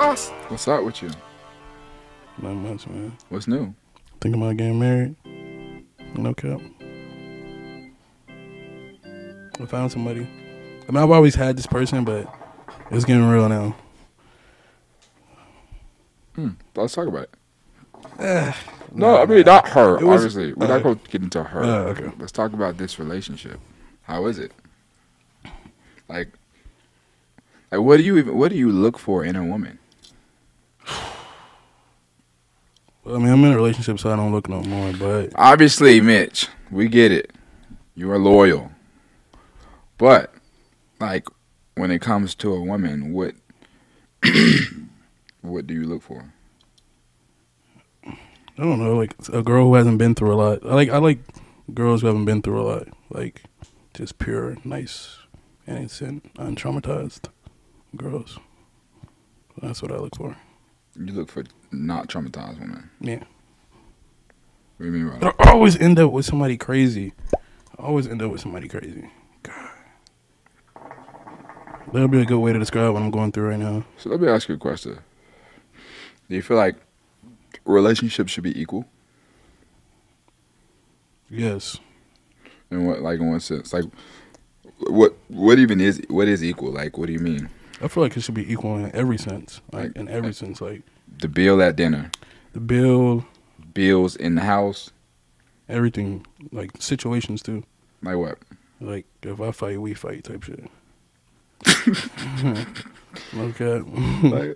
us. What's up with you? Not much, man. What's new? Thinking about getting married. No cap. I found somebody. I mean, I've always had this person, but it's getting real now. Let's talk about it. No, I mean, not her, obviously. We're not going to get into her. Okay. Let's talk about this relationship. How is it? Like what do you look for in a woman? Well, I mean, I'm in a relationship, so I don't look no more, but... Obviously, Mitch, we get it. You are loyal. But, like, when it comes to a woman, what... what do you look for? I don't know, like a girl who hasn't been through a lot. I like girls who haven't been through a lot, like just pure, nice, innocent, untraumatized girls. That's what I look for. You look for not traumatized women. Yeah. What do you mean by that? I always end up with somebody crazy. God. That'll be a good way to describe what I'm going through right now. So let me ask you a question. Do you feel like relationships should be equal? Yes. In what, like, in what sense? Like, what even is, what is equal? Like, what do you mean? I feel like it should be equal in every sense. Like in every sense, like the bill at dinner, the bill, bills in the house, everything. Like situations too. Like what? Like if I fight, we fight type shit. Okay.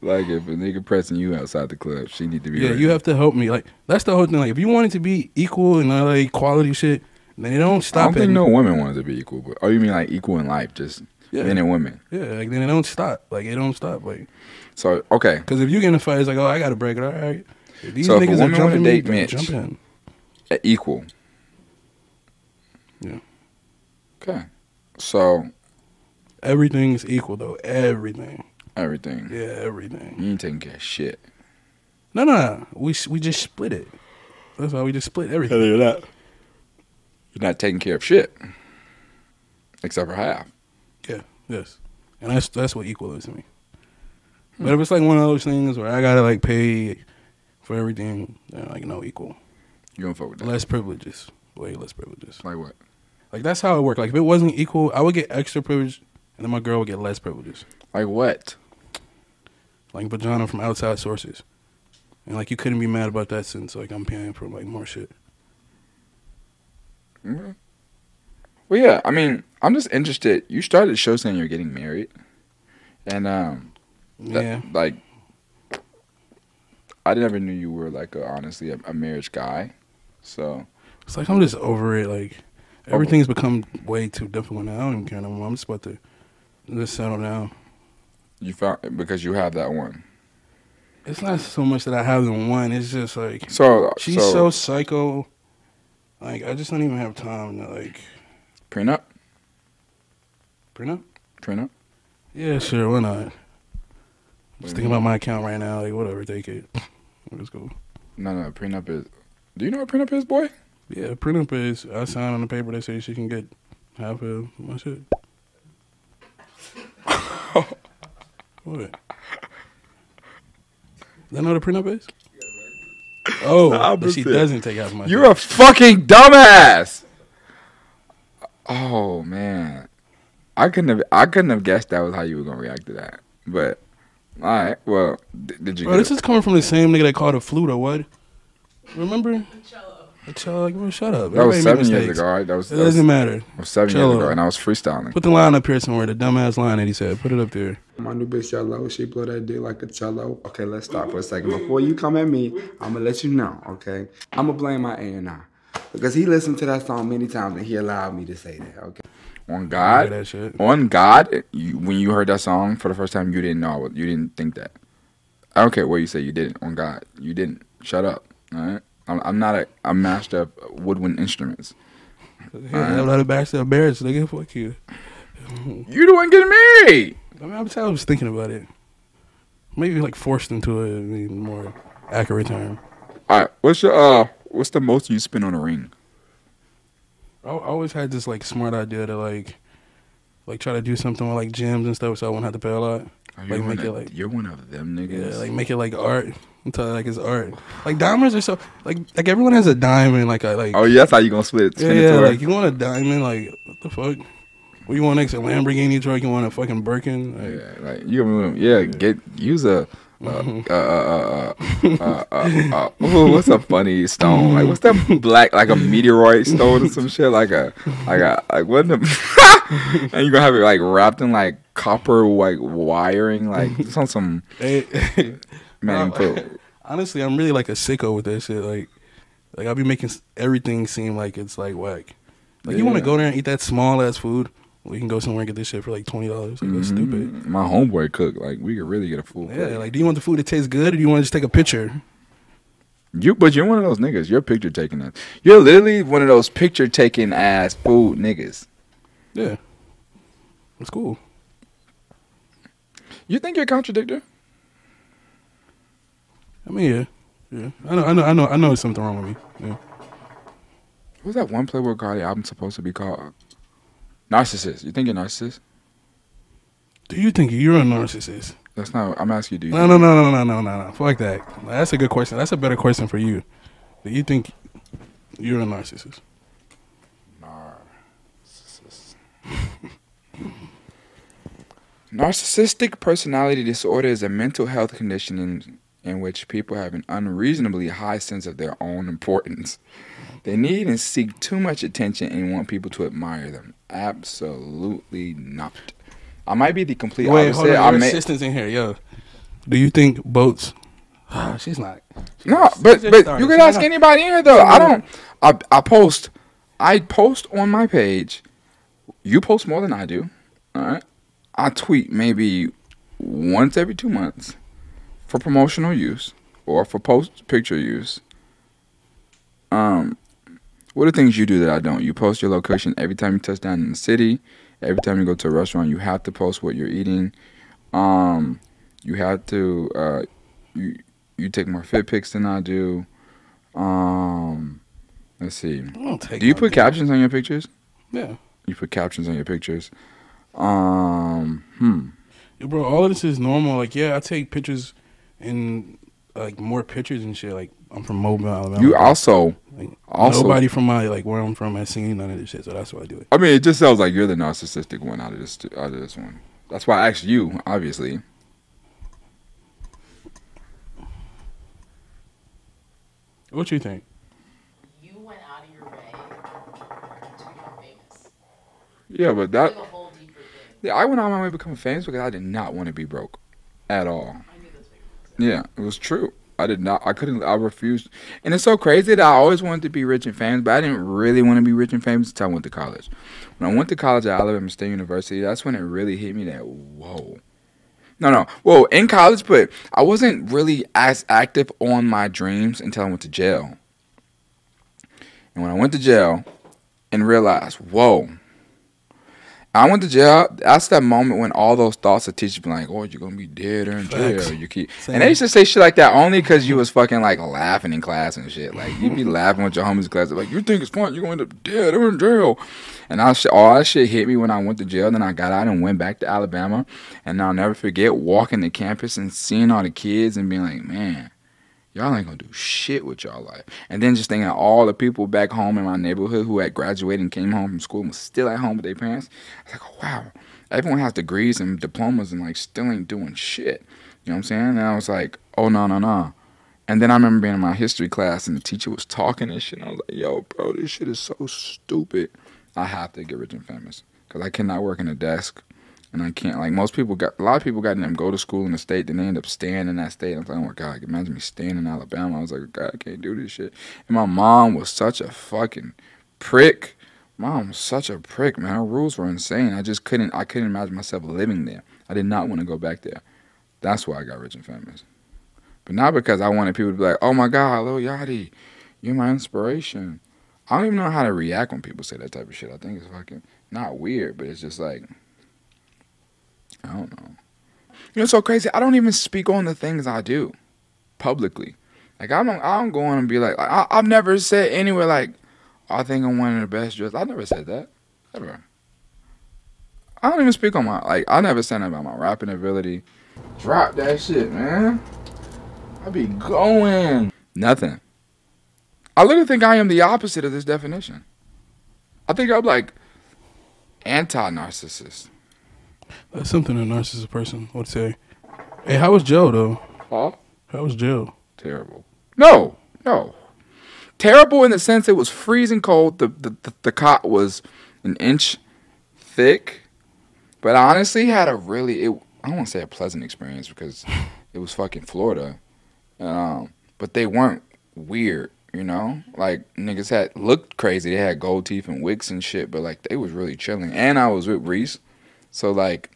Like if a nigga pressing you outside the club, she need to be. Yeah, ready. You have to help me. Like that's the whole thing. Like if you want it to be equal and all like quality shit, then they don't stop. I don't think no woman wants to be equal, but oh, you mean like equal in life, just men and women. Yeah, like then it don't stop. Like it don't stop. Like so okay. Because if you get in a fight, it's like oh I gotta break it. All right. If these niggas are jumping me, Mitch, jump in. Equal. Yeah. Okay. So. Everything's equal though. Everything. Everything. Yeah, everything. You ain't taking care of shit. No. We just split it. That's why we just split everything. No, you're not taking care of shit, except for half. Yeah. Yes. And that's what equal is to me. But if it's like one of those things where I gotta like pay for everything, then like no equal. You don't fuck with that. Less privileges. Way less privileges. Like what? Like that's how it worked. Like if it wasn't equal, I would get extra privilege. And then my girl would get less privileges. Like what? Like vagina from outside sources. And like you couldn't be mad about that since like I'm paying for like more shit. Mm-hmm. Well yeah, I mean, I'm just interested. You started the show saying you're getting married. And like I never knew you were like honestly a marriage guy. So it's like I'm just over it, like everything's become way too difficult now. I don't even care no more. I'm just about to just settle down. You found it because you have that one. It's not so much that I have the one. It's just like she's so psycho. Like I just don't even have time to like prenup. Prenup? Prenup? Yeah, sure. Why not? Just thinking about my account right now. Like whatever, take it. Let's go. No. Prenup is. Do you know what prenup is, boy? Yeah, prenup is. I sign on the paper that says she can get half of my shit. What? Is that not a prenup is? Oh, but she doesn't take half of my shit. You're a fucking dumbass. Oh man, I couldn't have guessed that was how you were gonna react to that. But all right, well, did you? Bro, this is coming from the same nigga that called a flute or what? Remember? Like, well, shut up. That was 7 years ago, right? It doesn't matter. It was 7 years ago, and I was freestyling. Put the line up here somewhere, the dumbass line that he said. Put it up there. My new bitch yellow, she blow that dick like a cello. Okay, let's stop for a second. Before you come at me, I'm gonna let you know, okay? I'm gonna blame my A&R because he listened to that song many times, and he allowed me to say that, okay? On God, that shit. On God, when you heard that song for the first time, you didn't know, you didn't think that. I don't care what you say, you didn't. On God, you didn't. Shut up, all right? I'm not a master of woodwind instruments. Yeah, I'm not a master of marriage, nigga. Fuck you. You the one getting married. I mean, I was thinking about it. Maybe like forced into a more accurate term. All right, what's the most you spend on a ring? I always had this like smart idea to like try to do something with like gyms and stuff, so I won't have to pay a lot. You're one of them niggas. Yeah, like make it like art. I'm telling you, like it's art. Like diamonds are so like everyone has a diamond. Oh yeah, that's how you gonna split. Spin it to her. Like you want a diamond? Like what the fuck? What you want next? A Lamborghini truck? You want a fucking Birkin? Like, yeah, like you. Yeah, use a. Ooh, what's a funny stone? Like what's that black like a meteorite stone or some shit? Like what the and you gonna have it like wrapped in like copper like wiring like just on some man put. Honestly, I'm really like a sicko with that shit. Like I'll be making everything seem like it's like whack. Like you wanna go there and eat that small ass food? We can go somewhere and get this shit for like $20. Like, that's stupid. My homeboy cook. Like, we could really get a full plate. Yeah, like, do you want the food to taste good or do you want to just take a picture? But you're one of those niggas. You're picture taking ass. You're literally one of those picture taking ass food niggas. Yeah. That's cool. You think you're a contradictor? I mean, yeah. I know there's something wrong with me. Yeah. What was that one Playboy Cardi album supposed to be called? Narcissist. You think you're a narcissist? Do you think you're a narcissist? That's not. I'm asking you. Do you? No. Fuck that. That's a good question. That's a better question for you. Do you think you're a narcissist? Narcissistic personality disorder is a mental health condition in which people have an unreasonably high sense of their own importance. They need and seek too much attention and want people to admire them. Absolutely not. I might be the complete opposite. Wait, hold on. Your assistant's in here, yo. Do you think boats? She's not. No, but you can ask anybody in here though. I don't. I post on my page. You post more than I do. All right. I tweet maybe once every 2 months for promotional use or for post picture use. What are things you do that I don't? You post your location every time you touch down in the city. Every time you go to a restaurant, you have to post what you're eating. You have to. You take more fit pics than I do. Let's see. Do you put captions on your pictures? Yeah. You put captions on your pictures. Yo, bro, all of this is normal. Like, yeah, I take pictures and like more pictures and shit. Like, I'm from Mobile, Alabama. You also. Nobody from my where I'm from has seen none of this shit, so that's why I do it. I mean, it just sounds like you're the narcissistic one out of this one. That's why I asked you, obviously. What you think? You went out of your way to become famous. Yeah, but that. It's like a whole deeper thing. Yeah, I went out of my way to become famous because I did not want to be broke, at all. I knew that's what you were saying. Yeah, it was true. I did not. I couldn't. I refused. And it's so crazy that I always wanted to be rich and famous, but I didn't really want to be rich and famous until I went to college. When I went to college at Alabama State University, that's when it really hit me that, whoa. Well, in college, but I wasn't really as active on my dreams until I went to jail. And when I went to jail and realized, whoa. I went to jail. That's that moment when all those thoughts of teachers be like, "Oh, you're gonna be dead or in jail." And they used to say shit like that only because you was fucking like laughing in class and shit. Like you'd be laughing with your homies in class, like you think it's fun, you're gonna end up dead or in jail. And all that shit hit me when I went to jail. Then I got out and went back to Alabama, and I'll never forget walking the campus and seeing all the kids and being like, "Man, y'all ain't gonna do shit with y'all life." And then just thinking of all the people back home in my neighborhood who had graduated and came home from school and was still at home with their parents. I was like, oh, wow, everyone has degrees and diplomas and like still ain't doing shit. You know what I'm saying? And I was like, oh, no. And then I remember being in my history class and the teacher was talking and shit. And I was like, yo, bro, this shit is so stupid. I have to get rich and famous because I cannot work in a desk. And I can't, like, a lot of people got in them, go to school in the state, then they end up staying in that state. I'm like, oh, my God, imagine me staying in Alabama. I was like, God, I can't do this shit. And my mom was such a fucking prick. Mom was such a prick, man. Her rules were insane. I couldn't imagine myself living there. I did not want to go back there. That's why I got rich and famous. But not because I wanted people to be like, oh, my God, Lil Yachty, you're my inspiration. I don't even know how to react when people say that type of shit. I think it's fucking not weird, but it's just like... I don't know. You know, it's so crazy. I don't even speak on the things I do publicly. Like, I don't go on and be like, I've never said anywhere, like, I think I'm one of the best dressed. I never said that. Ever. I don't even speak on my, like, I never said about my rapping ability. Drop that shit, man. I be going. Nothing. I literally think I am the opposite of this definition. I think I'm like anti-narcissist. That's something a narcissist person would say. Hey, how was Joe, though? Huh? How was Joe? Terrible. No, no. Terrible in the sense it was freezing cold. The cot was an inch thick. But I honestly had a really, I don't want to say a pleasant experience because it was fucking Florida. But they weren't weird, you know? Like, niggas had looked crazy. They had gold teeth and wigs and shit, but, like, they was really chilling. And I was with Reese. So, like,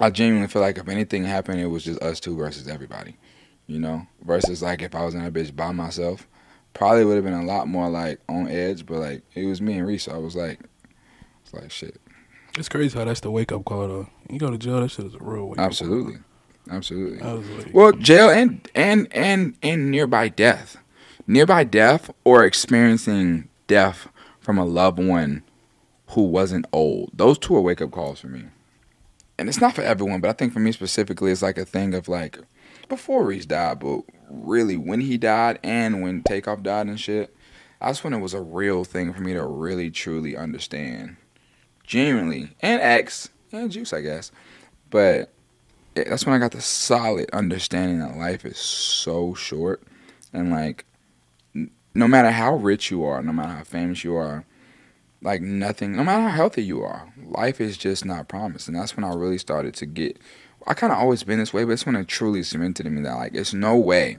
I genuinely feel like if anything happened, it was just us two versus everybody, you know? Versus, like, if I was in that bitch by myself, probably would have been a lot more, like, on edge. But, like, it was me and Reese. So I was like, shit. It's crazy how that's the wake-up call, though. You go to jail, that shit is a real wake-up call. Absolutely. Absolutely. Like, well, jail and nearby death. Nearby death or experiencing death from a loved one who wasn't old. Those two are wake-up calls for me. And it's not for everyone, but I think for me specifically, it's like a thing of like, before Reese died, but really when he died and when Takeoff died and shit, that's when it was a real thing for me to really, truly understand. Genuinely. And X. And Juice, I guess. But yeah, that's when I got the solid understanding that life is so short. And, like, no matter how rich you are, no matter how famous you are, like, nothing, no matter how healthy you are, life is just not promised. And that's when I really started to get, I kind of always been this way, but it's when it truly cemented in me that, like, it's no way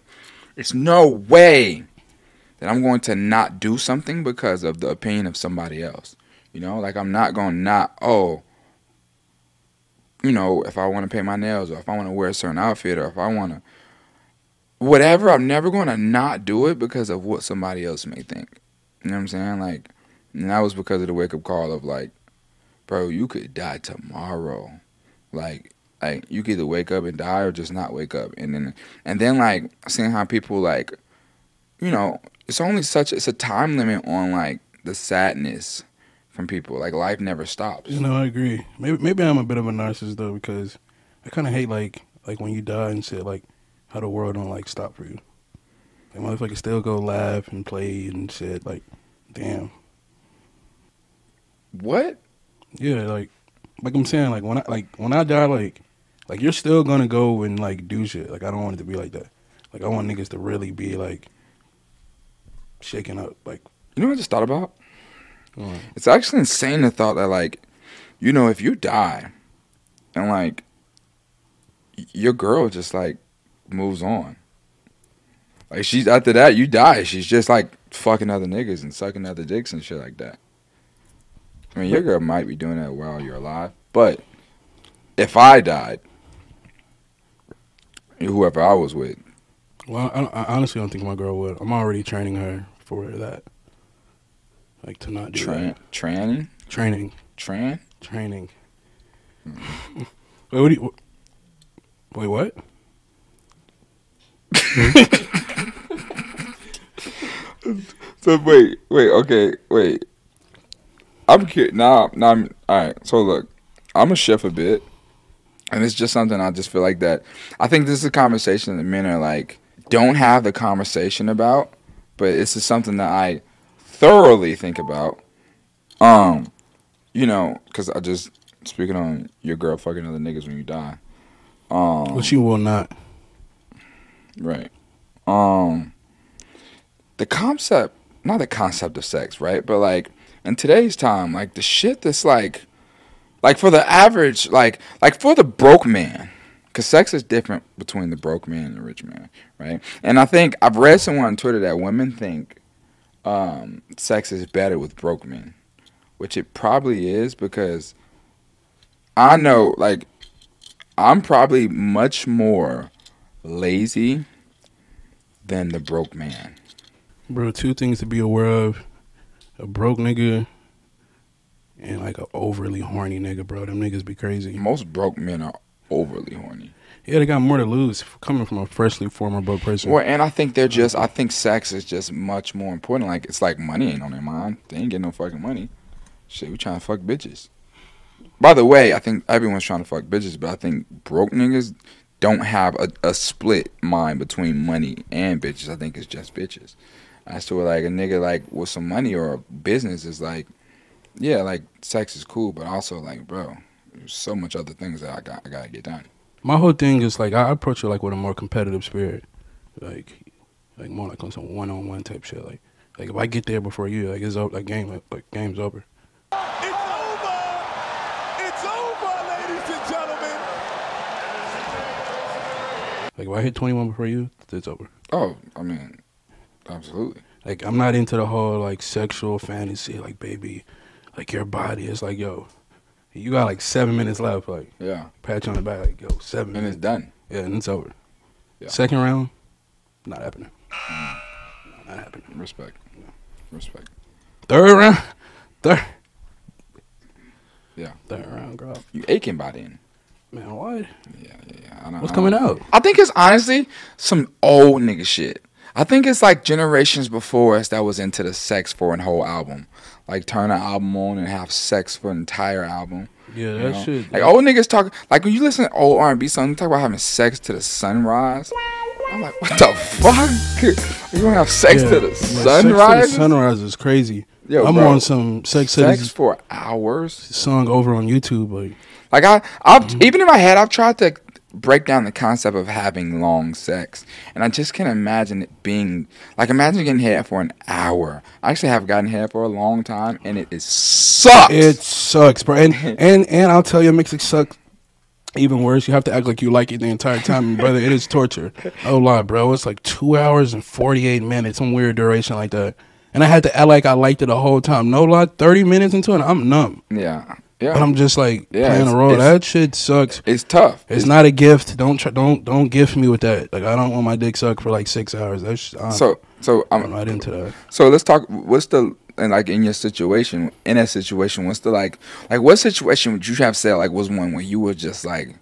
that I'm going to not do something because of the opinion of somebody else. You know, like, I'm not going to not, oh, you know, if I want to paint my nails or if I want to wear a certain outfit or if I want to whatever, I'm never going to not do it because of what somebody else may think. You know what I'm saying? Like, and that was because of the wake-up call of, like, bro, you could die tomorrow. Like you could either wake up and die or just not wake up. And then like, seeing how people, like, you know, it's only such, it's a time limit on, like, the sadness from people. Like, life never stops. You know, I agree. Maybe I'm a bit of a narcissist, though, because I kind of hate, like when you die and shit, like, how the world don't, like, stop for you. Like, motherfuckers still go laugh and play and shit. Like, damn. What? Yeah, like I'm saying, like, when I die, like you're still gonna go and, like, do shit. Like, I don't want it to be like that. Like, I want niggas to really be, like, shaken up. Like, you know what I just thought about? It's actually insane the thought that, like, you know, if you die and, like, your girl just, like, moves on. Like, she's, after that, you die, she's just, like, fucking other niggas and sucking other dicks and shit like that. I mean, your girl might be doing that while you're alive, but if I died, whoever I was with. Well, I honestly don't think my girl would. I'm already training her for that. Like, to not do that. Training. Mm. Wait, what do you... Wait, what? So, wait, okay, wait. I'm curious. Nah, I'm... All right, so, look. I'm a chef a bit. And it's just something I just feel like that... I think this is a conversation that men are, like, don't have the conversation about. But this is something that I... thoroughly think about, you know, because I just, speaking on your girl fucking other niggas when you die. But she will not. Right. The concept, not the concept of sex, right? But, like, in today's time, like, the shit that's, like, for the average, like, for the broke man, because sex is different between the broke man and the rich man, right? And I think, I've read somewhere on Twitter that women think, sex is better with broke men, which it probably is, because I know, like, I'm probably much more lazy than the broke man. Bro, two things to be aware of: a broke nigga and, like, an overly horny nigga, bro. Them niggas be crazy. Most broke men are overly horny. Yeah, they got more to lose coming from a freshly formed broke person. Well, and I think they're just, I think sex is just much more important. Like, it's like money ain't on their mind. They ain't getting no fucking money. Shit, we trying to fuck bitches. By the way, I think everyone's trying to fuck bitches, but I think broke niggas don't have a split mind between money and bitches. I think it's just bitches. As to like a nigga like with some money or a business is like, yeah, like sex is cool, but also like, bro, there's so much other things that I gotta get done. My whole thing is like I approach it like with a more competitive spirit, like more like on some one-on-one type shit. Like if I get there before you, like it's over, like game's over. It's over, ladies and gentlemen. Like if I hit 21 before you, it's over. Oh, I mean, absolutely. Like I'm not into the whole like sexual fantasy, like baby, like your body. It's like yo. You got like 7 minutes left, like yeah. Pat you on the back, like yo, 7 minutes. And it's done. Yeah, and it's over. Yeah. Second round, not happening. Mm. Not happening. Respect. Yeah. Respect. Third round, third round, girl. You aching by then. Man, what? Yeah. I know, what's coming out? I think it's honestly some old nigga shit. I think it's like generations before us that was into the sex for a whole album. Like turn an album on and have sex for an entire album. Yeah, that shit. Like old niggas talk, like when you listen to old R&B songs, they talk about having sex to the sunrise. I'm like, what the fuck? You gonna have sex to the sunrise? Sex to the sunrise is crazy. Yo, I'm on some sex for hours. Song over on YouTube, like even in my head, I've tried to break down the concept of having long sex, and I just can't imagine it being like, imagine getting head for an hour. I actually have gotten head for a long time, and it sucks. It sucks, bro. And I'll tell you, it makes it suck even worse. You have to act like you like it the entire time, brother. It is torture. Oh lie, bro. It's like 2 hours and 48 minutes, some weird duration like that. And I had to act like I liked it the whole time. No lie, 30 minutes into it, I'm numb. Yeah. Yeah. But I'm just like playing a role. That shit sucks. It's tough. It's not a gift. Don't gift me with that. Like I don't want my dick sucked for like 6 hours. That's just, I'm not into that. So let's talk. What's the in that situation? What's the like what situation would you have said like was one where you were just like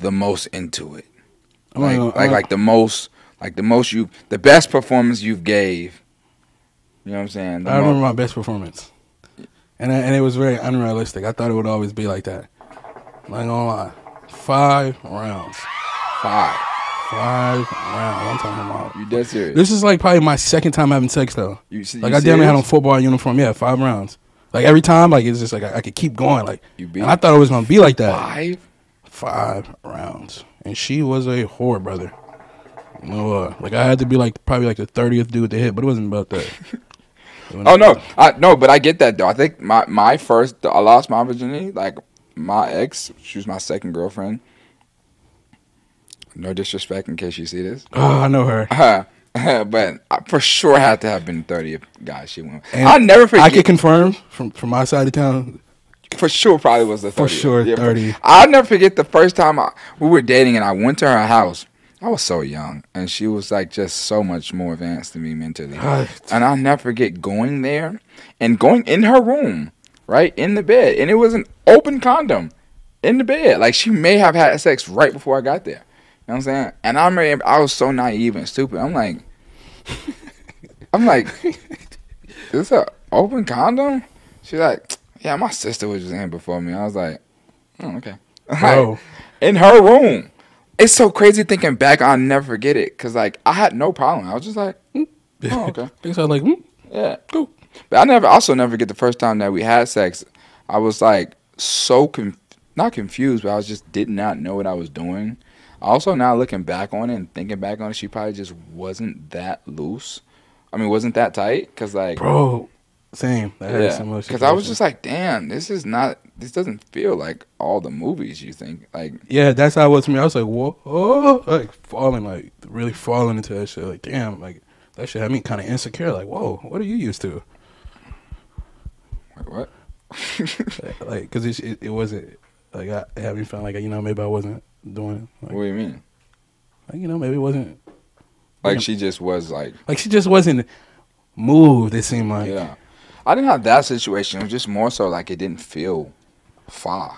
the most into it? The best performance you've gave. You know what I'm saying? I remember my best performance. And it was very unrealistic. I thought it would always be like that. Not gonna lie. 5 rounds. Five rounds. I'm talking about. You dead serious? This is like probably my second time having sex though. You I damn near had on football uniform. Yeah, 5 rounds. Like every time, like it's just like I could keep going. Like I thought it was gonna be like that. Five rounds. And she was a whore, brother. You know, like I had to be like probably like the 30th dude to hit, but it wasn't about that. Oh no, but I get that though. I think I lost my virginity. Like my ex, she was my second girlfriend. No disrespect in case you see this. Oh, I know her. But I for sure had to have been 30th guy she went with. I'll never forget. I can confirm from my side of town. For sure, probably was the 30th. For sure, yeah, 30. I'll never forget the first time we were dating and I went to her house. I was so young, and she was like just so much more advanced than me mentally. And I'll never forget going there and going in her room, right, in the bed. And it was an open condom in the bed. Like, she may have had sex right before I got there. You know what I'm saying? And I remember I was so naive and stupid. I'm like, is this an open condom? She's like, yeah, my sister was just in before me. I was like, oh, okay. Like, in her room. It's so crazy thinking back. I'll never forget it because, like, I had no problem. I was just like, oh, okay. So I was like, yeah, cool. But I also never forget the first time that we had sex. I was, like, so, not confused, but I was just did not know what I was doing. Also, now looking back on it and thinking back on it, she probably just wasn't that loose. I mean, wasn't that tight because, like. Bro, same. Because I was just like, damn, this doesn't feel like all the movies you think. Like, yeah, that's how it was for me. I was like, whoa, like falling, like really falling into that shit. Like, damn, like that shit had me kind of insecure. Like, whoa, what are you used to? Like, what? Like, because it wasn't like it had me feeling like, you know, maybe I wasn't doing it. Like, what do you mean? Like, you know, maybe it wasn't. Like she just was like she just wasn't moved. It seemed like. Yeah, I didn't have that situation. It was just more so like it didn't feel far.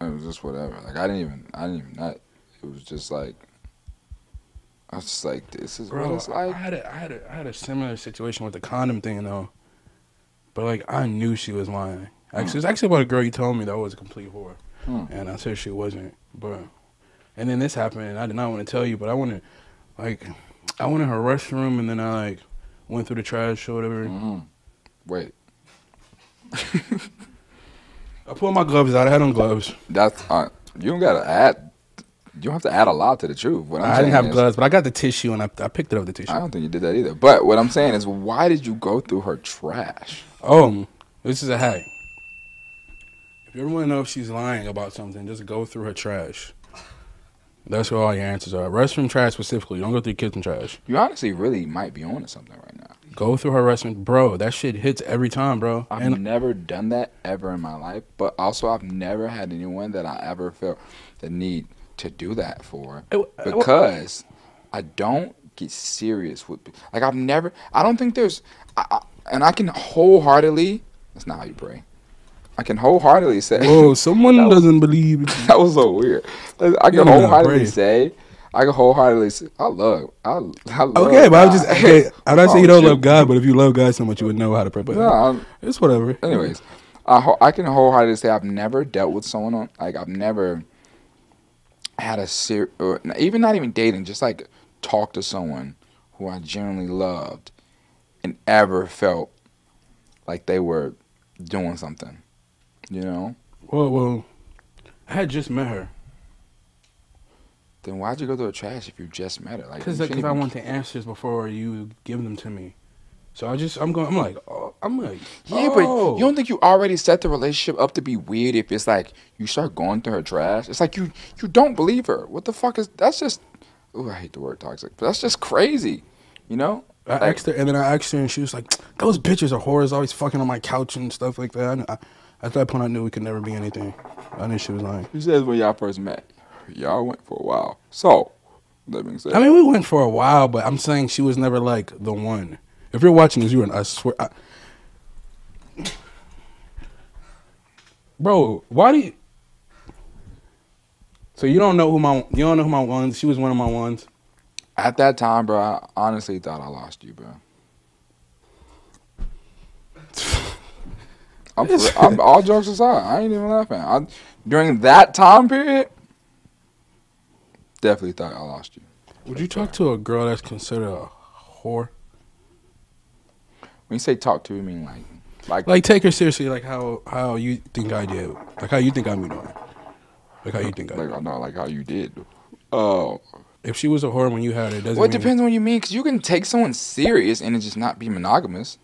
It was just whatever. Like I didn't even it was just like I was just like, this is what it's like. I had a similar situation with the condom thing though. But like I knew she was lying. Actually, it's actually about a girl you told me that was a complete whore. And I said she wasn't. But and then this happened, and I did not want to tell you, but I wanted, like, I went in her restroom, and then I, like, went through the trash or whatever. Wait. I pulled my gloves out. I had on gloves. That's you don't gotta add. You don't have to add a lot to the truth. What I'm I didn't have gloves, but I got the tissue and I picked up the tissue. I don't think you did that either. But what I'm saying is, why did you go through her trash? Oh, this is a hack. If you ever want to know if she's lying about something, just go through her trash. That's where all your answers are. Restroom trash specifically. Don't go through kitchen trash. You honestly really might be on to something right now. Go through her restroom. Bro, that shit hits every time, bro. I've never done that ever in my life. But also, I've never had anyone that I ever felt the need to do that for. Because I don't get serious with people. Like, I've never... I don't think there's... and I can wholeheartedly... That's not how you pray. I can wholeheartedly say... Whoa, someone doesn't believe... That was so weird. I can wholeheartedly say... I can wholeheartedly say... I love okay, but I'm just... Okay, I'm not saying you don't love God, but if you love God so much, you would know how to pray. But no, it's whatever. Anyways, I can wholeheartedly say I've never dealt with someone on... Like, I've never had a serious... Even not even dating, just like talk to someone who I genuinely loved and ever felt like they were doing something. You know? Well, I had just met her. Then why'd you go through the trash if you just met her? Like, because I want the answers before you give them to me. So I'm like, yeah, but you don't think you already set the relationship up to be weird if it's like you start going through her trash? It's like you don't believe her. What the fuck is that's just? Ooh, I hate the word toxic, but that's just crazy. You know? Like, I asked her, and then I asked her, and she was like, "Those bitches are whores, always fucking on my couch and stuff like that." At that point, I knew we could never be anything. I knew she was lying. You said when y'all first met, y'all went for a while. So, that being said, I mean, we went for a while, but I'm saying she was never like the one. If you're watching this, I swear. Bro, why do you? So you don't know who my ones? She was one of my ones. At that time, bro, I honestly thought I lost you, bro. I'm all jokes aside, I ain't even laughing. During that time period, definitely thought I lost you. Would you talk to a girl that's considered a whore? When you say talk to, you mean like take her seriously, like how you think I did, like how you think I'm doing, like how you think I did. No, like how you did. Oh. If she was a whore when you had her, doesn't. Well, it depends on what you mean, because you can take someone serious and it just not be monogamous.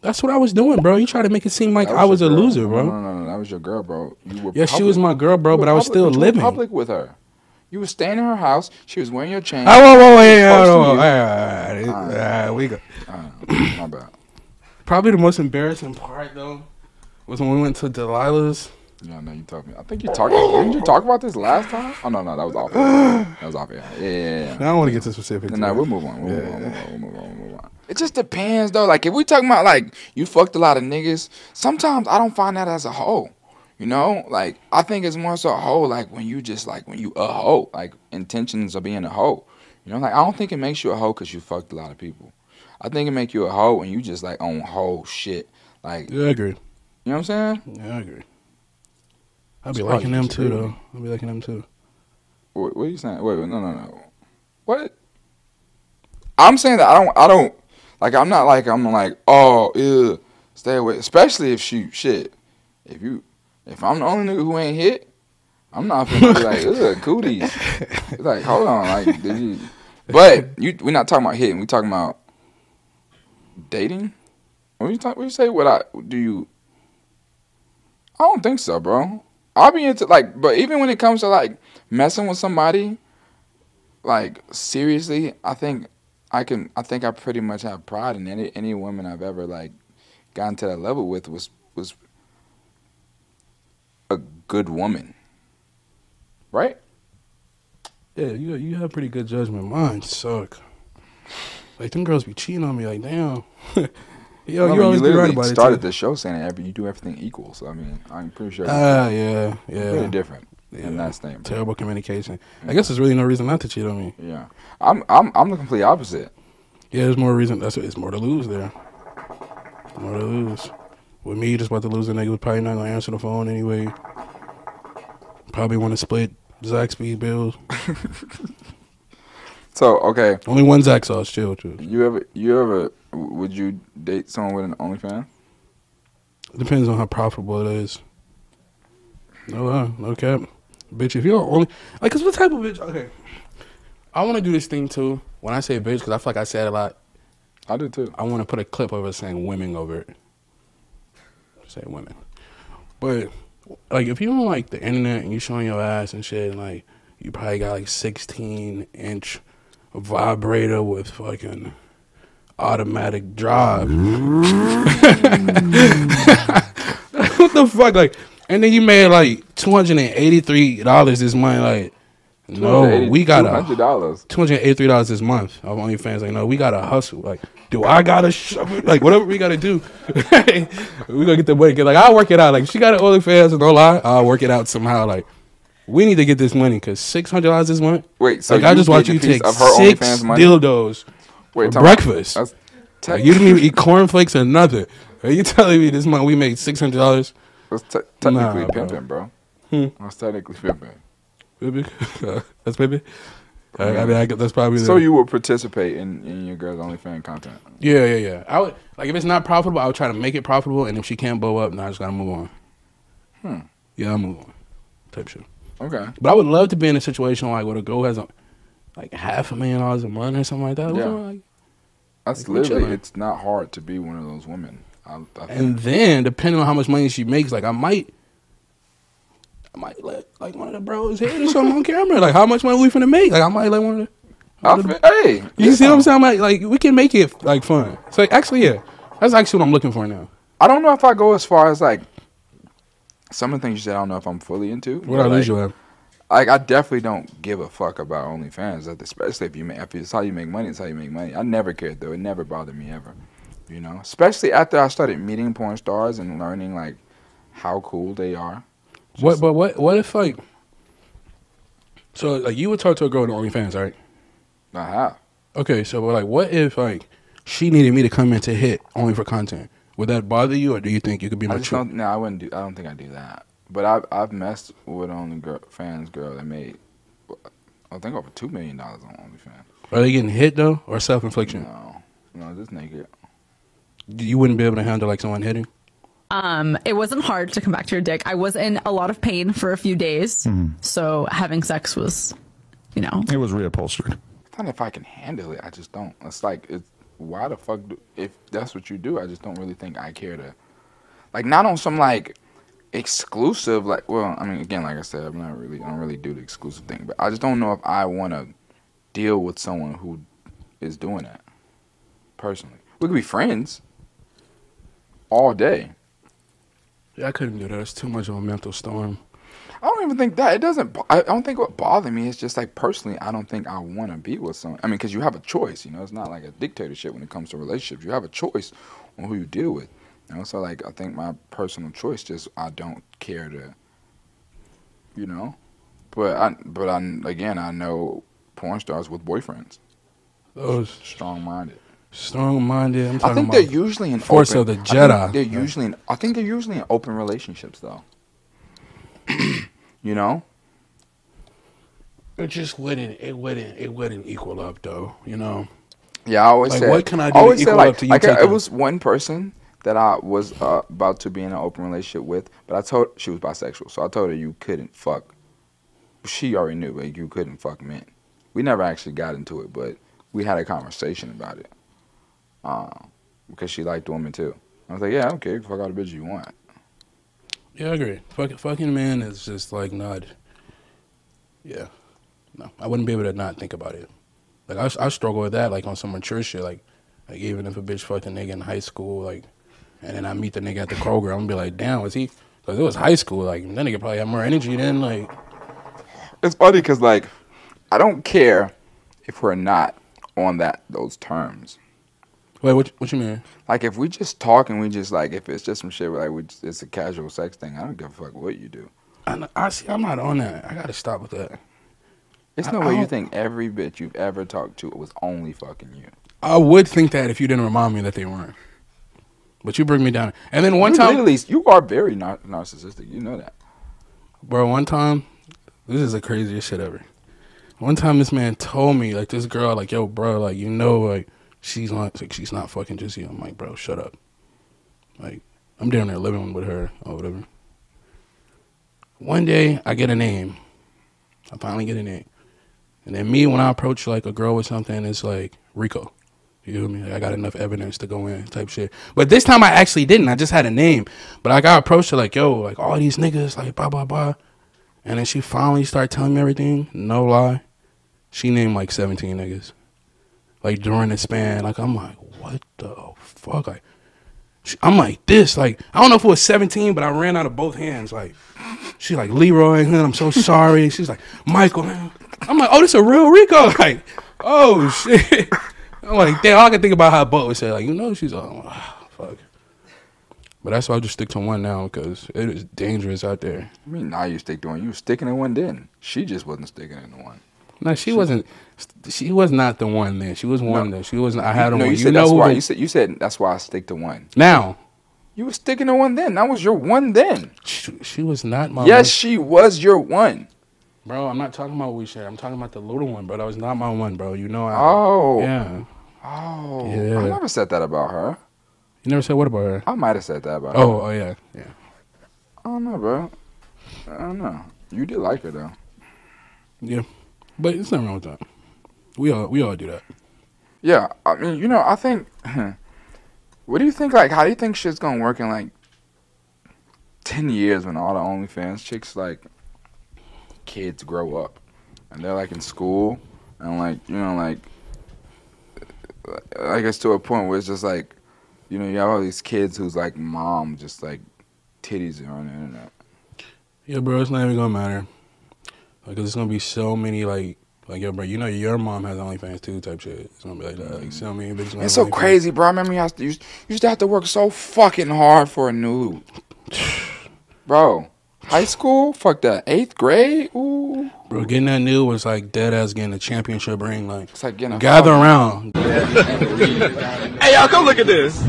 That's what I was doing, bro. You try to make it seem like I was a loser, bro. No, that was your girl, bro. You were she was my girl, bro, but I was still living. You were public with her. You were staying in her house. She was wearing your chain. All right, we go. My bad. Probably the most embarrassing part, though, was when we went to Delilah's. Yeah, no, you told me. I think you talked. Didn't you talk about this last time? Oh no, that was off. That was off. Yeah. Now I want to get to specifics. No, we'll move on. We'll move on. It just depends, though. Like if we talking about like you fucked a lot of niggas, sometimes I don't find that as a hoe. You know, like I think it's more so a hoe. Like when you just like when you a hoe, like intentions of being a hoe. You know, like I don't think it makes you a hoe because you fucked a lot of people. I think it make you a hoe when you just like on whole shit. Like yeah, I agree. You know what I'm saying? Yeah, I agree. I'll be liking them too, though. I'll be liking them too. What are you saying? Wait, no. What? I'm saying that I don't, like, I'm not like, oh, ew, stay away. Especially if if I'm the only nigga who ain't hit, I'm not gonna be like, ugh, cooties. It's like, hold on, like, we're not talking about hitting, we're talking about dating? I don't think so, bro. I'll be into, like, but even when it comes to, like, messing with somebody, like, seriously, I think I pretty much have pride in any woman I've ever, like, gotten to that level with was a good woman. Right? Yeah, you have pretty good judgment. Mine suck. Like, them girls be cheating on me, like, damn. Yo, you always literally be right started the show saying you do everything equal. So I mean, I'm pretty sure. Yeah. Pretty different. Yeah. In that statement. Terrible communication. Yeah. I guess there's really no reason not to cheat on me. Yeah, I'm the complete opposite. Yeah, there's more reason. It's more to lose there. More to lose. With me just about to lose a nigga, probably not gonna answer the phone anyway. Probably want to split Zaxby's bills. So okay, only one Zax sauce. Chill, chill. You ever? Would you date someone with an OnlyFans? Depends on how profitable it is. No lie, no cap, bitch. If you're only like, cause what type of bitch? Okay, I want to do this thing too. When I say bitch, cause I feel like I said a lot. I do too. I want to put a clip of us saying women over it. Say women, but like if you don't like the internet and you showing your ass and shit, and like you probably got like 16-inch vibrator with fucking automatic drive. What the fuck, like? And then you made like $283 this month. Like, no, we got $283 this month. Of OnlyFans, like, no, we gotta hustle. Like, do I gotta like whatever we gotta do? We gonna get the money. Like, I'll work it out. Like, she got an OnlyFans, and no lie, I'll work it out somehow. Like, we need to get this money because $600 this month. Wait, so like, I just watched you take six dildos for breakfast. Like, you didn't even eat cornflakes or nothing. Are you telling me this month we made $600? That's technically pimping, bro. That's technically pimping. That's maybe. I mean, that's probably. So you would participate in your girl's OnlyFans content? Yeah, yeah, yeah. I would, like, if it's not profitable, I would try to make it profitable, and if she can't blow up, then I just gotta move on. Yeah, I move on. Type shit. Okay. But I would love to be in a situation like where a girl has like $500,000 a month or something like that. Yeah. Like, that's like, literally. It's not hard to be one of those women. I and then depending on how much money she makes, like I might let like one of the bros hit or something on camera. Like, how much money we finna make? Like, I might let one of the. Hey, you see what I'm saying? Like we can make it like fun. So like, actually, yeah, that's actually what I'm looking for now. I don't know if I go as far as like some of the things you said. I don't know if I'm fully into. What I lose you at? Like, I definitely don't give a fuck about OnlyFans, especially if it's how you make money. It's how you make money. I never cared though. It never bothered me ever. You know, especially after I started meeting porn stars and learning like how cool they are. What? But what if like, so like you would talk to a girl with OnlyFans, right? I have. Okay, so but like, what if like she needed me to come in to hit only for content? Would that bother you, or do you think you could be my true? No, I wouldn't do. I don't think I'd do that. But I've messed with OnlyFans girl that made I think over $2 million on OnlyFans. Are they getting hit though, or self infliction? No, just naked. You wouldn't be able to handle like someone hitting. It wasn't hard to come back to your dick. I was in a lot of pain for a few days, so having sex was, you know, it was reupholstered. I don't know if I can handle it. I just don't. It's like, it's why the fuck do, if that's what you do? I just don't really think I care to, like, not on some like exclusive, like, well, I mean, again, like I said, I don't really do the exclusive thing, but I just don't know if I want to deal with someone who is doing that. Personally, we could be friends all day. Yeah, I couldn't do that. It's too much of a mental storm. I don't even think that. It doesn't. I don't think what bothered me is just like personally, I don't think I want to be with someone. I mean, because you have a choice. You know, it's not like a dictatorship when it comes to relationships. You have a choice on who you deal with. You know, so like I think my personal choice just I don't care to. You know, but I again I know porn stars with boyfriends. Those strong-minded. Strong-minded. I'm talking about. I think they're usually in Force of the Jedi. I think they're usually in open relationships, though. You know, it just wouldn't. It wouldn't equal up, though. You know. Yeah, I always like, say. What can I do to equal up to you? Like, it was one person that I was about to be in an open relationship with, but I told she was bisexual, so I told her you couldn't fuck. She already knew, but you couldn't fuck men. We never actually got into it, but we had a conversation about it. Because she liked women too. I was like, yeah, okay, fuck all the bitches you want. Yeah, I agree. Fucking man is just like not. Yeah, no, I wouldn't be able to not think about it. Like I struggle with that, like on some mature shit. Like even if a bitch fucked a nigga in high school, like, and then I meet the nigga at the Kroger, I'm gonna be like, damn, was he? Because it was high school. Like that nigga probably had more energy than like. It's funny because like, I don't care if we're not on those terms. Wait, what you mean? Like, if we just talk and we just, like, if it's just some shit, like, it's a casual sex thing, I don't give a fuck what you do. I see, I'm not on that. I gotta stop with that. It's no way you think every bitch you've ever talked to was only fucking you. I would think that if you didn't remind me that they weren't. But you bring me down. And then one time, you are very narcissistic. You know that, bro. One time, this is the craziest shit ever. One time, this man told me, like, this girl, like, yo, bro, like, you know, like, she's not fucking just you. I'm like, bro, shut up. Like, I'm down there living with her or whatever. One day, I get a name. I finally get a name. And then me, when I approach, like, a girl with something, it's like, RICO. You know what I mean? Like, I got enough evidence to go in type shit. But this time, I actually didn't. I just had a name. But, like, I approached her, like, yo, like, all these niggas, like, blah, blah, blah. And then she finally started telling me everything. No lie. She named, like, 17 niggas. Like, during the span. Like, I'm like, what the fuck? Like, I'm like this. Like, I don't know if it was 17, but I ran out of both hands. Like, she's like, Leroy, I'm so sorry. She's like, Michael. I'm like, oh, this a real Rico. Like, oh, shit. I'm like, damn, all I can think about how Bo would say, like, you know, she's like, oh, fuck. But that's why I just stick to one now, because it is dangerous out there. I mean, now you stick to one. You were sticking in one then. She just wasn't sticking in one. No, she wasn't. She was not the one then. She was one then. She wasn't. I had a one. You said that's why. You said that's why I stick to one. Now, you were sticking to one then. That was your one then. She was not my. Yes, one. She was your one. Bro, I'm not talking about we share. I'm talking about the little one, bro. That was not my one, bro. You know. Oh. Yeah. Oh. Yeah. I never said that about her. You never said what about her? I might have said that about her. Oh, yeah. Yeah. I don't know, bro. I don't know. You did like her, though. Yeah. But it's nothing wrong with that. We all do that. Yeah. I mean, you know, I think... What do you think, like, how do you think shit's going to work in, like, 10 years when all the OnlyFans chicks, like, kids grow up? And they're, like, in school. And, like, you know, like... I guess to a point where it's just, like... You know, you have all these kids who's like mom, just like titties on the internet. Yeah, bro, it's not even gonna matter. Like, there's gonna be so many like yo, bro, you know your mom has OnlyFans too type shit. It's gonna be like that. Like, so many bitches. It's so crazy, bro. I remember you used to have to work so fucking hard for a nude. Bro, high school? Fuck that. 8th grade? Ooh. Bro, getting that nude was like dead ass getting a championship ring. Like, it's like getting a gather around. Hey, y'all, come look at this.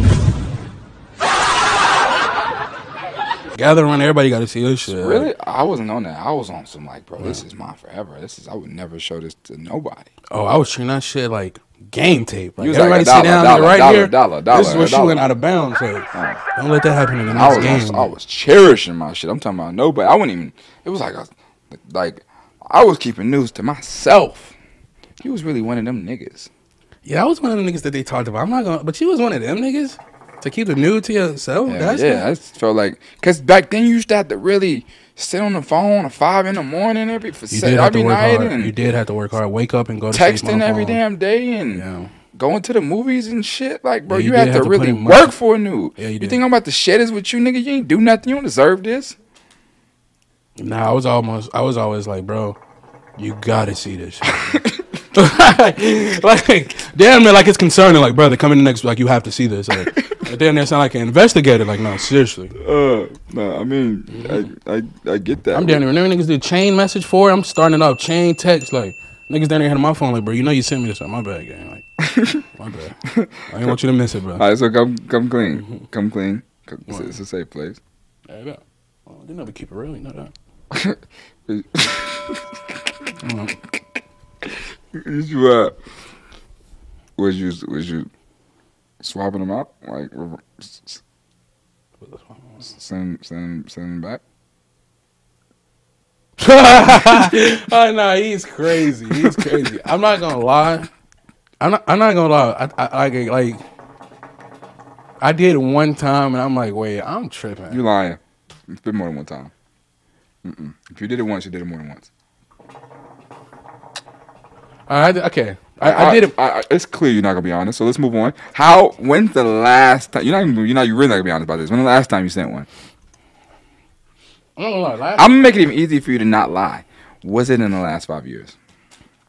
Gather around. Everybody got to see this shit. Really? Like, I wasn't on that. I was on some like, bro, yeah. This is mine forever. I would never show this to nobody. Oh, I was treating that shit like game tape. Like, everybody sit down right here. This is where she went out of bounds. Like, don't let that happen in the next game. I was cherishing my shit. I'm talking about nobody. I wouldn't even. It was like a, like. I was keeping news to myself. You was really one of them niggas. Yeah, I was one of them niggas that they talked about. I'm not gonna, but you was one of them niggas to keep the nude to yourself. Yeah, that's I felt like, cause back then you used to have to really sit on the phone at 5 in the morning every night. And you did have to work hard. Wake up and go to texting every damn day and going to the movies and shit. Like, bro, yeah, you had to really work for a nude. Yeah, you think I'm about to share this with you, nigga? You ain't do nothing. You don't deserve this. Nah, I was always like, bro, you gotta see this shit. like, damn it, like it's concerning. Like, brother, come in the next, like, you have to see this. Like, but then that sound like an investigator. Like, no, seriously. No, I mean, I get that. I'm down there. Remember niggas did chain message for it? I'm starting off chain text. Like, niggas down there had my phone. Like, bro, you know you sent me this. Like, my bad, gang. Like, my bad. I didn't want you to miss it, bro. All right, so come clean. Come clean. It's a safe place. There you go. Well, they never keep it real. You know that. Was you swapping them out, like send them back? Oh, no, he's crazy. He's crazy. I'm not gonna lie. I'm not gonna lie. I did it one time, and I'm like, wait, I'm tripping. You lying? It's been more than one time. If you did it once, you did it more than once. I did it. It's clear you're not gonna be honest. So let's move on. When's the last time? You're really not gonna be honest about this. When's the last time you sent one? I'm not gonna lie. I'm gonna make it even easier for you to not lie. Was it in the last 5 years?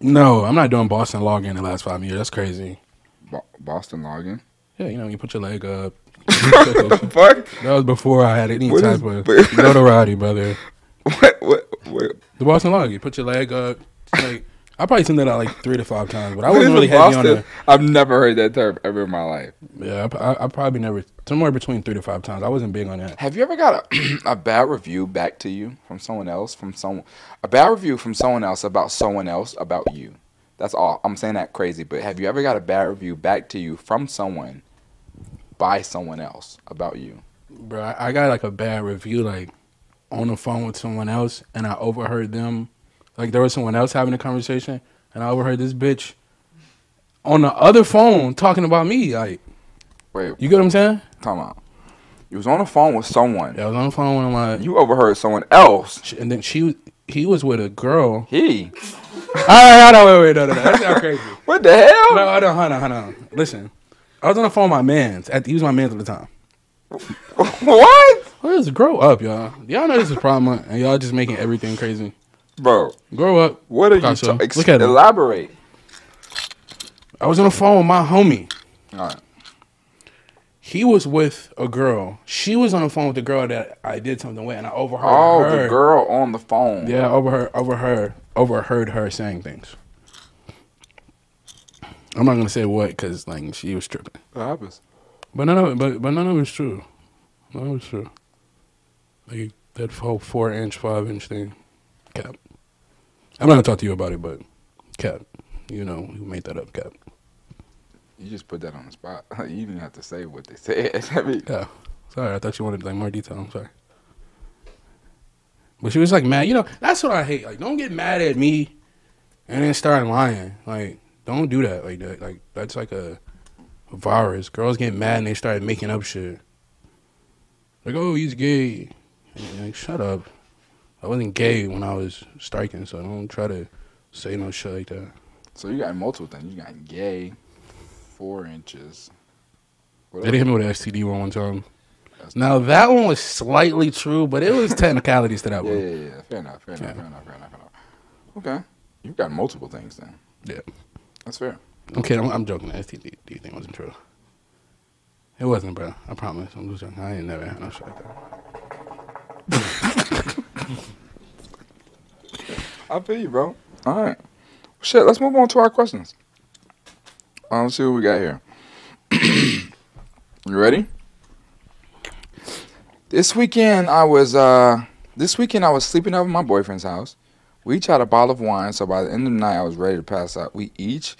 No, I'm not doing Boston logging in the last 5 years. That's crazy. Boston logging? Yeah, you know, you put your leg up. What the fuck? That was before I had any type of notoriety, brother. What? The Boston log. You put your leg up. Like, I probably sent that out like 3 to 5 times, but I wasn't really heavy on it. I've never heard that term ever in my life. Yeah, I probably never, somewhere between 3 to 5 times. I wasn't big on that. Have you ever got a bad review back to you from someone else, a bad review from someone else about you? That's all. I'm saying that crazy, but have you ever got a bad review back to you from someone by someone else about you? Bro, I got like a bad review like on the phone with someone else, and I overheard them. Like, there was someone else having a conversation, and I overheard this bitch on the other phone talking about me. Like, wait, you get what I'm saying? Time out. You was on the phone with someone. Yeah, I was on the phone with my... You overheard someone else. And then he was with a girl. He? I don't, wait, no. That's not crazy. What the hell? No, hold on. Listen, I was on the phone with my mans. He was my mans at the time. What? Let's grow up, y'all. Y'all know this is a problem, and y'all just making everything crazy. Bro, grow up. What are you talking? Look at elaborate. I was on the phone with my homie. All right. He was with a girl. She was on the phone with a girl that I did something with, and I overheard her. Oh, the girl on the phone. Yeah, I overheard her saying things. I'm not gonna say what, cause like she was tripping. What happens? But none of it was true. None of it was true. Like that whole 4-inch, 5-inch thing. Cap. I'm not gonna talk to you about it, but cap, you know, you made that up, cap. You just put that on the spot. You didn't have to say what they said. I mean, yeah, sorry, I thought you wanted like more detail. I'm sorry, but she was like mad. You know, that's what I hate. Like, don't get mad at me and then start lying. Like, don't do that. Like that. Like that's like a virus. Girls get mad and they start making up shit. Like, oh, he's gay. And like, shut up. I wasn't gay when I was striking, so don't try to say no shit like that. So you got multiple things. You got gay, 4 inches. What they didn't hit me with an STD one time. Now, that one was slightly true, but it was technicalities to that one. Yeah. Fair enough. Okay. You got multiple things then. Yeah. That's fair. Okay, I'm joking. The STD thing wasn't true. It wasn't, bro. I promise. I'm just joking. I ain't never had no shit like that. I feel you, bro. All right. Shit, let's move on to our questions. Let's see what we got here. You ready? This weekend I was sleeping over at my boyfriend's house. We each had a bottle of wine, so by the end of the night I was ready to pass out. That's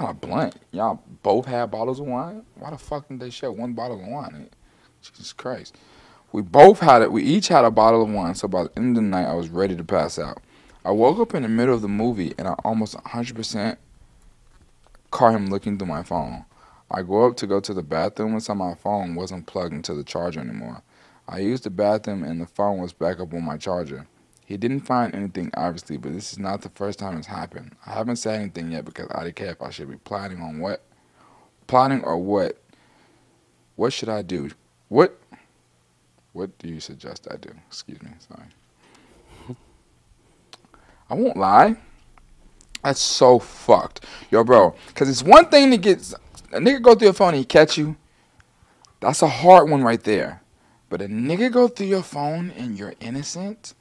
not a blunt. Y'all both had bottles of wine? Why the fuck didn't they share one bottle of wine? Jesus Christ. We each had a bottle of wine, so by the end of the night, I was ready to pass out. I woke up in the middle of the movie, and I almost 100% caught him looking through my phone. I go up to go to the bathroom and saw my phone wasn't plugged into the charger anymore. I used the bathroom, and the phone was back up on my charger. He didn't find anything, obviously, but this is not the first time it's happened. I haven't said anything yet because I didn't care if I should be plotting or what. What should I do? What do you suggest I do? Excuse me, sorry. I won't lie. That's so fucked. Yo, bro, because it's one thing to get... A nigga go through your phone and he catch you. That's a hard one right there. But a nigga go through your phone and you're innocent?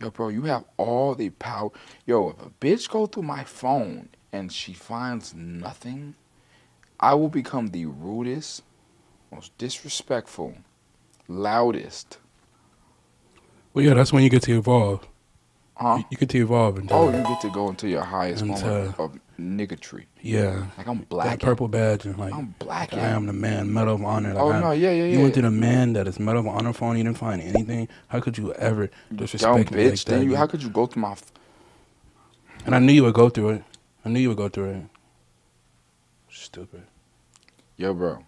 Yo, bro, you have all the power. Yo, if a bitch go through my phone and she finds nothing, I will become the rudest, most disrespectful... loudest. Well, yeah, that's when you get to evolve. Huh? You get to evolve. You get to go into your highest moment of niggatry. Yeah. Like, I'm black. That purple badge. And like, I'm black. Like, I am the man, Medal of Honor. Like, You went to the man that is Medal of Honor phone. You didn't find anything. How could you ever disrespect me like that? How could you go through my... And I knew you would go through it. Stupid. Yo, bro.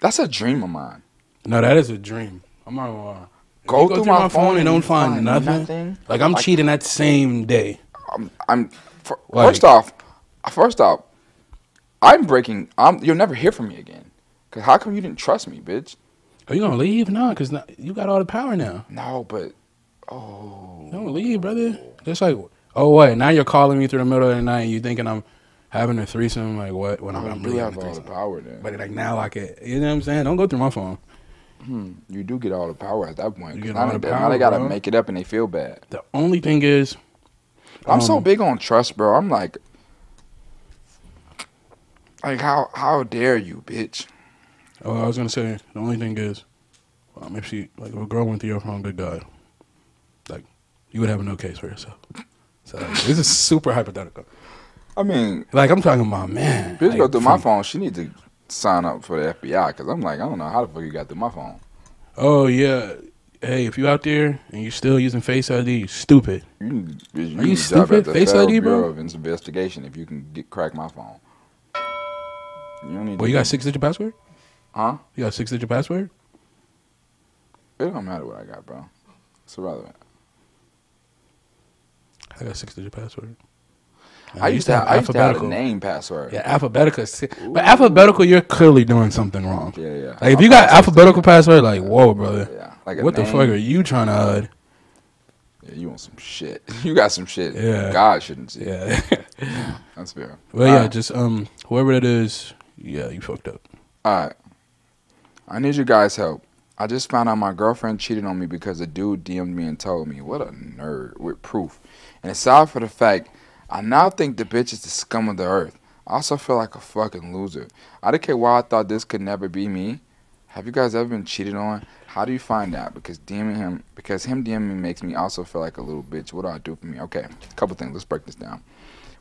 That's a dream of mine. No, that is a dream. I'm not gonna lie. Go through my phone and don't find nothing. Like, I'm cheating that same day. First off, I'm breaking. You'll never hear from me again. Cause how come you didn't trust me, bitch? Are you gonna leave? No, cause you got all the power now. No, but don't leave, brother. Just like, oh what? Now you're calling me through the middle of the night. And you thinking I'm having a threesome, like what? When I'm really having all the power then. But like now, I can, you know what I'm saying? Don't go through my phone. You do get all the power at that point. Now they gotta make it up and they feel bad. The only thing is, I'm so big on trust, bro. I'm like how dare you, bitch? Oh, I was gonna say the only thing is, if she if a girl went through your phone, good God, you would have no case for yourself. So this is super hypothetical. I mean, I'm talking about, man. Bitch go through my phone. She needs to sign up for the FBI because I'm I don't know how the fuck you got through my phone. Oh yeah. Hey, if you out there and you still using Face ID, you stupid. Are you stupid? Face ID, bro. Bureau of investigation. If you can crack my phone, you don't need. Well, you got 6-digit password? Huh? You got 6-digit password? It don't matter what I got, bro. It's irrelevant. I got 6-digit password. I used to have a name password. Yeah, alphabetical. Ooh. But alphabetical, you're clearly doing something wrong. Yeah, yeah. If you got alphabetical password, whoa, brother. Yeah. What the fuck are you trying to hide? Yeah, you want some shit. You got some shit. Yeah. God shouldn't see. Yeah. That's fair. Well, yeah, just whoever it is, yeah, you fucked up. All right. I need you guys' help. I just found out my girlfriend cheated on me because a dude DM'd me and told me. What a nerd with proof. And aside for the fact, I now think the bitch is the scum of the earth. I also feel like a fucking loser. I don't care why I thought this could never be me. Have you guys ever been cheated on? How do you find out? Because him DMing me makes me also feel like a little bitch. What do I do for me? Okay, a couple things. Let's break this down.